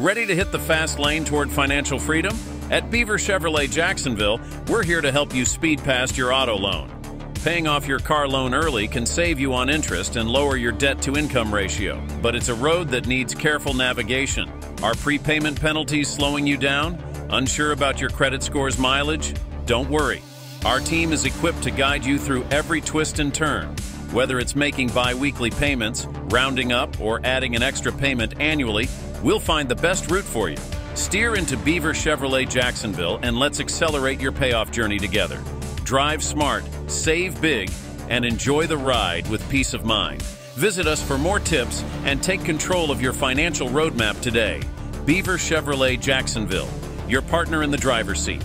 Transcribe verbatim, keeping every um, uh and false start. Ready to hit the fast lane toward financial freedom? At Beaver Chevrolet Jacksonville, we're here to help you speed past your auto loan. Paying off your car loan early can save you on interest and lower your debt-to-income ratio. But it's a road that needs careful navigation. Are prepayment penalties slowing you down? Unsure about your credit score's mileage? Don't worry. Our team is equipped to guide you through every twist and turn. Whether it's making bi-weekly payments, rounding up, or adding an extra payment annually, we'll find the best route for you. Steer into Beaver Chevrolet Jacksonville and let's accelerate your payoff journey together. Drive smart, save big, and enjoy the ride with peace of mind. Visit us for more tips and take control of your financial roadmap today. Beaver Chevrolet Jacksonville, your partner in the driver's seat.